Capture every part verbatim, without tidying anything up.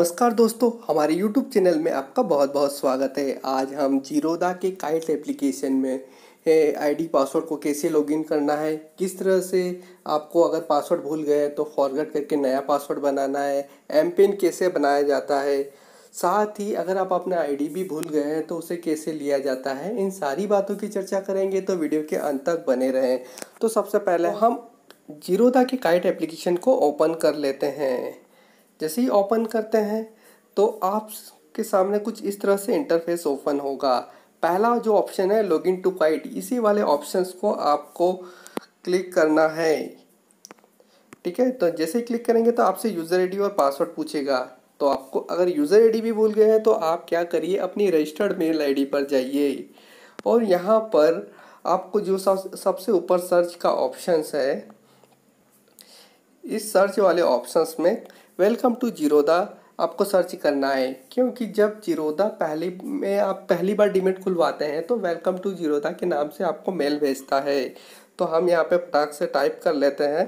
नमस्कार दोस्तों, हमारे यूट्यूब चैनल में आपका बहुत बहुत स्वागत है। आज हम जीरोधा के काइट एप्लीकेशन में आईडी पासवर्ड को कैसे लॉगिन करना है, किस तरह से आपको अगर पासवर्ड भूल गए तो फॉरगेट करके नया पासवर्ड बनाना है, एमपिन कैसे बनाया जाता है, साथ ही अगर आप अपना आईडी भी भूल गए हैं तो उसे कैसे लिया जाता है, इन सारी बातों की चर्चा करेंगे। तो वीडियो के अंत तक बने रहें। तो सबसे पहले हम जीरोधा के काइट एप्लीकेशन को ओपन कर लेते हैं। जैसे ही ओपन करते हैं तो आपके सामने कुछ इस तरह से इंटरफेस ओपन होगा। पहला जो ऑप्शन है लॉगिन टू काइट, इसी वाले ऑप्शंस को आपको क्लिक करना है। ठीक है, तो जैसे ही क्लिक करेंगे तो आपसे यूज़र आईडी और पासवर्ड पूछेगा। तो आपको अगर यूज़र आईडी भी भूल गए हैं तो आप क्या करिए, अपनी रजिस्टर्ड मेल आईडी पर जाइए और यहाँ पर आपको जो सबसे ऊपर सर्च का ऑप्शंस है, इस सर्च वाले ऑप्शंस में वेलकम टू जीरोधा आपको सर्च करना है, क्योंकि जब जीरोधा पहली में आप पहली बार डीमेट खुलवाते हैं तो वेलकम टू जीरोधा के नाम से आपको मेल भेजता है। तो हम यहाँ पे फटाक से टाइप कर लेते हैं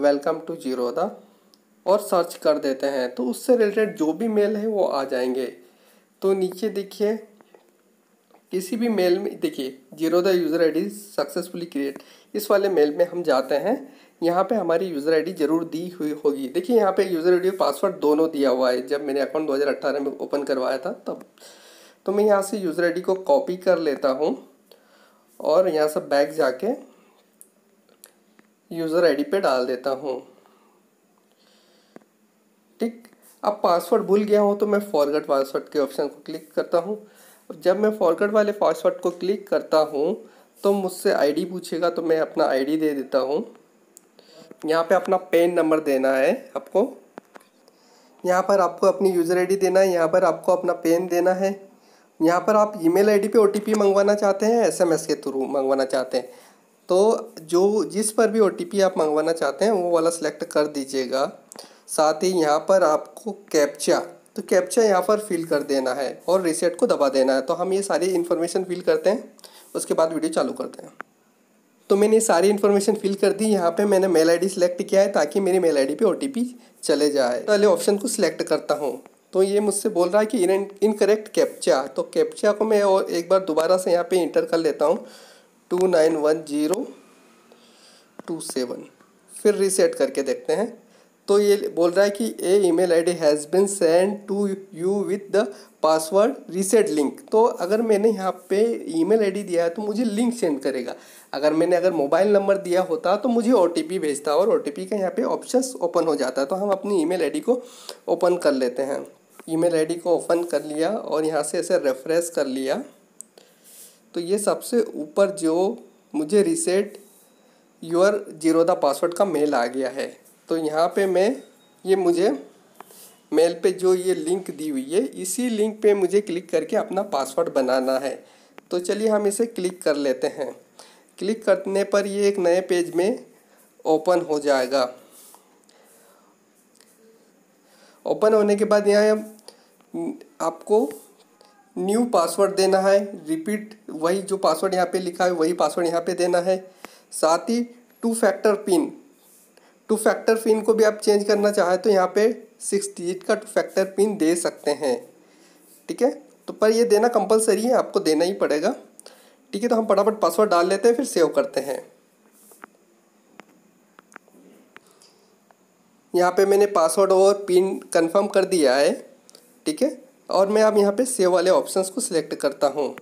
वेलकम टू जीरोधा और सर्च कर देते हैं, तो उससे रिलेटेड जो भी मेल है वो आ जाएंगे। तो नीचे देखिए किसी भी मेल में, देखिए Zerodha user I D successfully create, इस वाले मेल में हम जाते हैं। यहाँ पे हमारी यूज़र आईडी जरूर दी हुई होगी। देखिए यहाँ पे यूज़र आईडी और पासवर्ड दोनों दिया हुआ है। जब मैंने अकाउंट दो हज़ार अठारह में ओपन करवाया था तब, तो मैं यहाँ से यूज़र आईडी को कॉपी कर लेता हूँ और यहाँ से बैक जाके यूज़र आईडी पे डाल देता हूँ। ठीक, अब पासवर्ड भूल गया हूँ तो मैं फॉरगेट पासवर्ड के ऑप्शन को क्लिक करता हूँ। जब मैं फॉरगेट वाले पासवर्ड को क्लिक करता हूँ तो मुझसे आईडी पूछेगा, तो मैं अपना आईडी दे देता हूँ। यहाँ पे अपना पेन नंबर देना है आपको, यहाँ पर आपको अपनी यूज़र आईडी देना है, यहाँ पर आपको अपना पेन देना है, यहाँ पर आप ईमेल आईडी पे ओटीपी मंगवाना चाहते हैं, एसएमएस के थ्रू मंगवाना चाहते हैं, तो जो जिस पर भी ओटीपी आप मंगवाना चाहते हैं वो वाला सिलेक्ट कर दीजिएगा। साथ ही यहाँ पर आपको कैप्चा, तो कैप्चा यहाँ पर फिल कर देना है और रीसेट को दबा देना है। तो हम ये सारी इन्फॉर्मेशन फिल करते हैं, उसके बाद वीडियो चालू करते हैं। तो मैंने सारी इन्फॉर्मेशन फिल कर दी। यहाँ पे मैंने मेल आईडी सिलेक्ट किया है ताकि मेरी मेल आईडी पे ओटीपी चले जाए। पहले ऑप्शन को सिलेक्ट करता हूँ तो ये मुझसे बोल रहा है कि इनकरेक्ट कैप्चा, तो कैप्चा को मैं और एक बार दोबारा से यहाँ पे इंटर कर लेता हूँ two nine one zero two seven, फिर रीसेट करके देखते हैं। तो ये बोल रहा है कि a email ID has been send to you with the password reset link. तो अगर मैंने यहाँ पे ईमेल आईडी दिया है तो मुझे लिंक सेंड करेगा। अगर मैंने अगर मोबाइल नंबर दिया होता तो मुझे ओटीपी भेजता और ओटीपी का यहाँ पे ऑप्शंस ओपन हो जाता। तो हम अपनी ईमेल आईडी को ओपन कर लेते हैं। ईमेल आईडी को ओपन कर लिया और यहाँ से ऐसे रेफ्रेश कर लिया तो ये सबसे ऊपर जो मुझे रीसेट योर जीरोधा पासवर्ड का मेल आ गया है। तो यहाँ पे मैं ये मुझे मेल पे जो ये लिंक दी हुई है, इसी लिंक पे मुझे क्लिक करके अपना पासवर्ड बनाना है। तो चलिए हम इसे क्लिक कर लेते हैं। क्लिक करने पर ये एक नए पेज में ओपन हो जाएगा। ओपन होने के बाद यहाँ आपको न्यू पासवर्ड देना है, रिपीट वही जो पासवर्ड यहाँ पे लिखा है वही पासवर्ड यहाँ पे देना है। साथ ही two factor pin, two factor pin को भी आप चेंज करना चाहें तो यहाँ पे सिक्स डिजिट का टू फैक्टर पिन दे सकते हैं। ठीक है, तो पर ये देना कंपलसरी है, आपको देना ही पड़ेगा। ठीक है, तो हम फटाफट पासवर्ड डाल लेते हैं फिर सेव करते हैं। यहाँ पे मैंने पासवर्ड और पिन कंफर्म कर दिया है। ठीक है, और मैं अब यहाँ पे सेव वाले ऑप्शंस को सिलेक्ट करता हूँ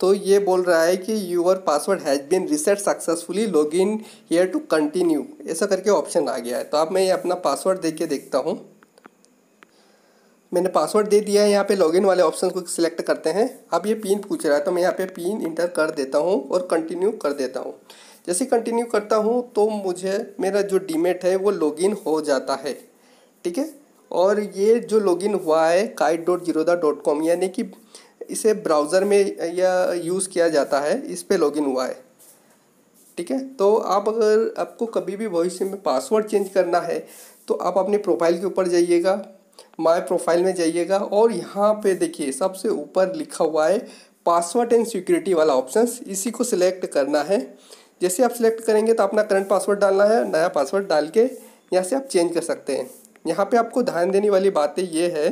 तो ये बोल रहा है कि your password has been reset successfully, log in here to continue, ऐसा करके ऑप्शन आ गया है। तो अब मैं अपना पासवर्ड दे के देखता हूँ। मैंने पासवर्ड दे दिया है, यहाँ पे लॉगिन वाले ऑप्शन को सिलेक्ट करते हैं। अब ये पिन पूछ रहा है तो मैं यहाँ पे पिन इंटर कर देता हूँ और कंटिन्यू कर देता हूँ। जैसे कंटिन्यू करता हूँ तो मुझे मेरा जो डीमेट है वो लॉग इन हो जाता है। ठीक है, और ये जो लॉगिन हुआ है kite dot Zerodha dot com, यानी कि इसे ब्राउज़र में या यूज़ किया जाता है, इस पे लॉगिन हुआ है। ठीक है, तो आप अगर आपको कभी भी भविष्य में पासवर्ड चेंज करना है तो आप अपने प्रोफाइल के ऊपर जाइएगा, माय प्रोफाइल में जाइएगा और यहाँ पे देखिए सबसे ऊपर लिखा हुआ है पासवर्ड एंड सिक्योरिटी वाला ऑप्शंस, इसी को सिलेक्ट करना है। जैसे आप सिलेक्ट करेंगे तो अपना करंट पासवर्ड डालना है, नया पासवर्ड डाल के यहाँ से आप चेंज कर सकते हैं। यहाँ पे आपको ध्यान देने वाली बातें ये है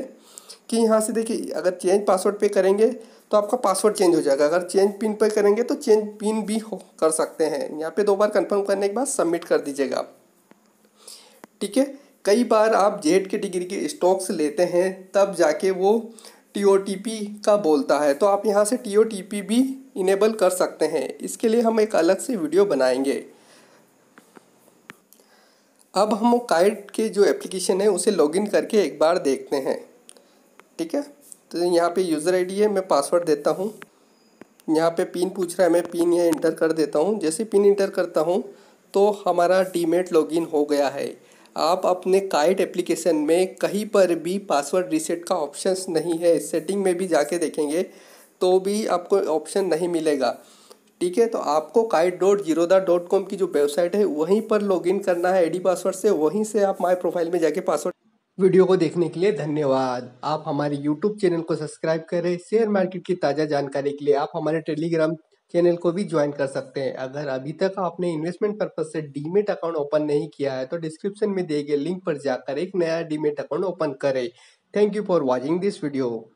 कि यहाँ से देखिए, अगर चेंज पासवर्ड पे करेंगे तो आपका पासवर्ड चेंज हो जाएगा, अगर चेंज पिन पे करेंगे तो चेंज पिन भी हो कर सकते हैं। यहाँ पे दो बार कंफर्म करने के बाद सबमिट कर दीजिएगा। ठीक है, कई बार आप जेड के डिग्री के स्टॉक्स लेते हैं तब जाके वो टी ओ टी पी का बोलता है, तो आप यहाँ से टी ओ टी पी भी इनेबल कर सकते हैं। इसके लिए हम एक अलग से वीडियो बनाएंगे। अब हम काइट के जो एप्लीकेशन है उसे लॉगिन करके एक बार देखते हैं। ठीक है, तो यहाँ पे यूज़र आईडी है, मैं पासवर्ड देता हूँ। यहाँ पे पिन पूछ रहा है, मैं पिन यहाँ इंटर कर देता हूँ। जैसे पिन इंटर करता हूँ तो हमारा डीमेट लॉगिन हो गया है। आप अपने काइट एप्लीकेशन में कहीं पर भी पासवर्ड रीसेट का ऑप्शंस नहीं है, सेटिंग में भी जाके देखेंगे तो भी आपको ऑप्शन नहीं मिलेगा। ठीक है, तो आपको kite dot Zerodha dot com की जो वेबसाइट है वहीं पर लॉगिन करना है आईडी पासवर्ड से। वहीं से आप माय प्रोफाइल में जाके पासवर्ड। वीडियो को देखने के लिए धन्यवाद। आप हमारे यूट्यूब चैनल को सब्सक्राइब करें। शेयर मार्केट की ताज़ा जानकारी के लिए आप हमारे टेलीग्राम चैनल को भी ज्वाइन कर सकते हैं। अगर अभी तक आपने इन्वेस्टमेंट पर्पज से डीमेट अकाउंट ओपन नहीं किया है तो डिस्क्रिप्शन में दिए गए लिंक पर जाकर एक नया डीमेट अकाउंट ओपन करें। Thank you for watching this video.